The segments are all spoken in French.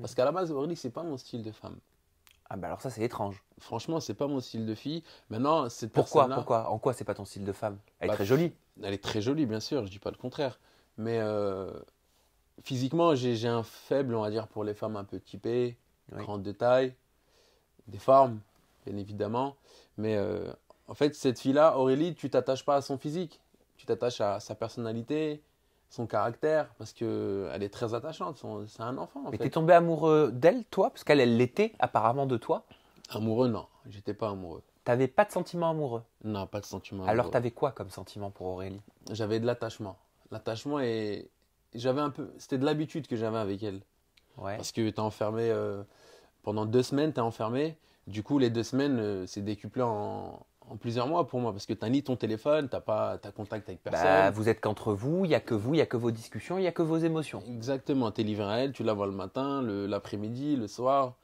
Parce qu'à la base, Aurélie, c'est pas mon style de femme. Ah bah alors ça, c'est étrange. Franchement, c'est pas mon style de fille. Maintenant, cette Pourquoi? En quoi c'est pas ton style de femme? Elle est très jolie. Elle est très jolie, bien sûr, je dis pas le contraire. Mais physiquement, j'ai un faible, on va dire, pour les femmes un peu typées, grandes de taille, des formes, bien évidemment. Mais en fait, cette fille-là, Aurélie, tu t'attaches pas à son physique. Tu t'attaches à sa personnalité, son caractère, parce qu'elle est très attachante. C'est un enfant, en fait. Mais t'es tombé amoureux d'elle, toi? Parce qu'elle, elle l'était apparemment de toi. Amoureux, non. J'étais pas amoureux. T'avais pas de sentiment amoureux? Non, pas de sentiment amoureux. Alors, t'avais quoi comme sentiment pour Aurélie? J'avais de l'attachement. L'attachement et j'avais un peu... C'était de l'habitude que j'avais avec elle. Ouais. Parce que t'es enfermé... pendant 2 semaines, t'es enfermé. Du coup, les 2 semaines, c'est décuplé en plusieurs mois pour moi, parce que tu n'as ni ton téléphone, tu n'as pas contact avec personne. Bah, vous êtes qu'entre vous, il n'y a que vous, il n'y a que vos discussions, il n'y a que vos émotions. Exactement, tu es livré à elle, tu la vois le matin, l'après-midi, le soir,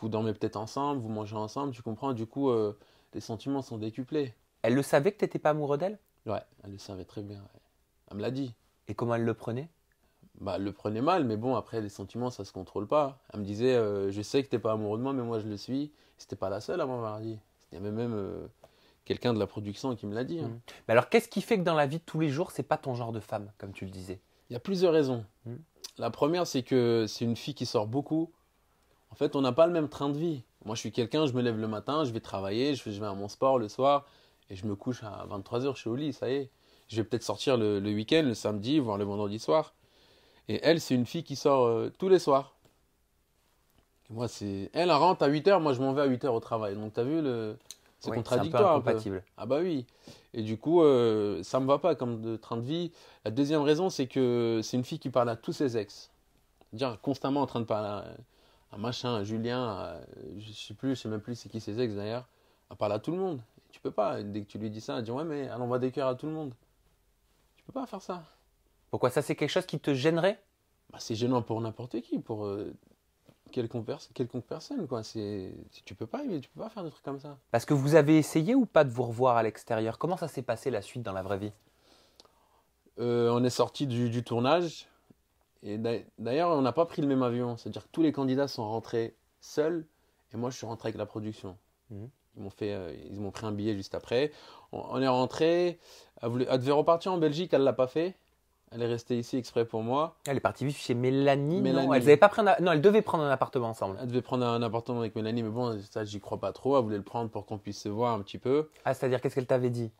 vous dormez peut-être ensemble, vous mangez ensemble, tu comprends, du coup, les sentiments sont décuplés. Elle le savait que tu n'étais pas amoureux d'elle? Ouais, elle le savait très bien, ouais. Elle me l'a dit. Et comment elle le prenait? Bah, elle le prenait mal, mais bon, après, les sentiments, ça ne se contrôle pas. Elle me disait, je sais que tu n'es pas amoureux de moi, mais moi, je le suis. C'était pas la seule à m'avoir dit. C'était même... quelqu'un de la production qui me l'a dit. Hein. Mais alors, qu'est-ce qui fait que dans la vie de tous les jours, c'est pas ton genre de femme, comme tu le disais? Il y a plusieurs raisons. La première, c'est que c'est une fille qui sort beaucoup. En fait, on n'a pas le même train de vie. Moi, je suis quelqu'un, je me lève le matin, je vais travailler, je vais à mon sport le soir et je me couche à 23h, je suis au lit, ça y est. Je vais peut-être sortir le week-end, le samedi, voire le vendredi soir. Et elle, c'est une fille qui sort tous les soirs. Et moi, elle rentre à 8h, moi, je m'en vais à 8h au travail. Donc, tu as vu le... C'est contradictoire, c'est incompatible. Ah bah oui. Et du coup, ça me va pas comme de train de vie. La deuxième raison, c'est que c'est une fille qui parle à tous ses ex. Dire constamment en train de parler à machin, à Julien, je sais même plus c'est qui ses ex d'ailleurs. Elle parle à tout le monde. Et tu peux pas. Dès que tu lui dis ça, elle dit ouais mais elle envoie des cœurs à tout le monde. Tu peux pas faire ça. Pourquoi ça, c'est quelque chose qui te gênerait? Bah, c'est gênant pour n'importe qui, pour quelconque personne, quoi. Tu peux pas faire des trucs comme ça. Parce que vous avez essayé ou pas de vous revoir à l'extérieur? Comment ça s'est passé la suite dans la vraie vie? On est sorti du tournage et d'ailleurs on n'a pas pris le même avion. C'est-à-dire que tous les candidats sont rentrés seuls et moi je suis rentré avec la production. Ils m'ont pris un billet juste après. On est rentré. Elle devait repartir en Belgique, elle l'a pas fait. Elle est restée ici exprès pour moi. Elle est partie vivre chez Mélanie. Non, elle devait prendre un appartement ensemble. Elle devait prendre un appartement avec Mélanie, mais bon, ça, j'y crois pas trop. Elle voulait le prendre pour qu'on puisse se voir un petit peu. Ah, c'est-à-dire, qu'est-ce qu'elle t'avait dit?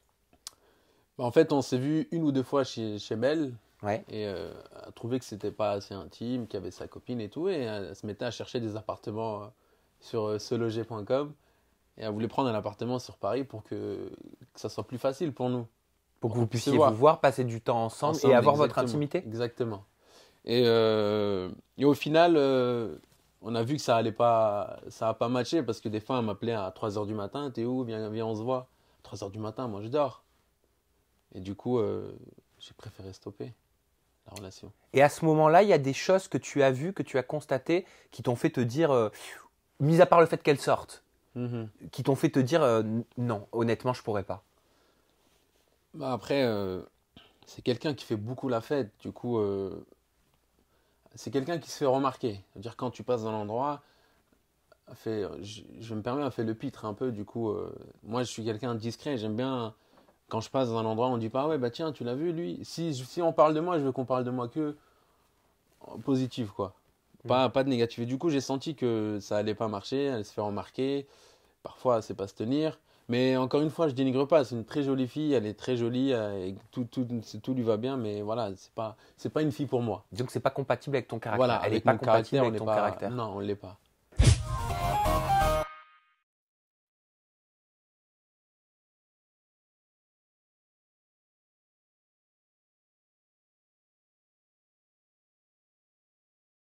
Bah, en fait, on s'est vu 1 ou 2 fois chez Mel. Ouais. Et elle trouvait que c'était pas assez intime, qu'il y avait sa copine et tout. Et elle se mettait à chercher des appartements sur seloger.com. Et elle voulait prendre un appartement sur Paris pour que ça soit plus facile pour nous. Pour que vous puissiez vous voir, passer du temps ensemble et avoir votre intimité. Exactement. Et au final, on a vu que ça a pas matché parce que des fois, elle m'appelait à 3h du matin. T'es où? Viens, on se voit. 3h du matin, moi, je dors. Et du coup, j'ai préféré stopper la relation. Et à ce moment-là, il y a des choses que tu as vues, que tu as constatées, qui t'ont fait te dire, mis à part le fait qu'elle sorte, qui t'ont fait te dire, non, honnêtement, je pourrais pas. Bah après, c'est quelqu'un qui fait beaucoup la fête. Du coup, c'est quelqu'un qui se fait remarquer. C'est-à-dire quand tu passes dans l'endroit, je me permets, elle fait le pitre un peu. Du coup, moi, je suis quelqu'un de discret. J'aime bien quand je passe dans un endroit, on ne dit pas « Ouais, bah tiens, tu l'as vu, lui ?» Si on parle de moi, je veux qu'on parle de moi que positif, quoi. Pas de négatif. Et du coup, j'ai senti que ça n'allait pas marcher. Elle se fait remarquer. Parfois, elle ne sait pas se tenir. Mais encore une fois, je dénigre pas. C'est une très jolie fille, elle est très jolie, et tout lui va bien. Mais voilà, c'est pas une fille pour moi. Donc c'est pas compatible avec ton caractère. Voilà, elle n'est pas compatible avec ton caractère. Non, on l'est pas.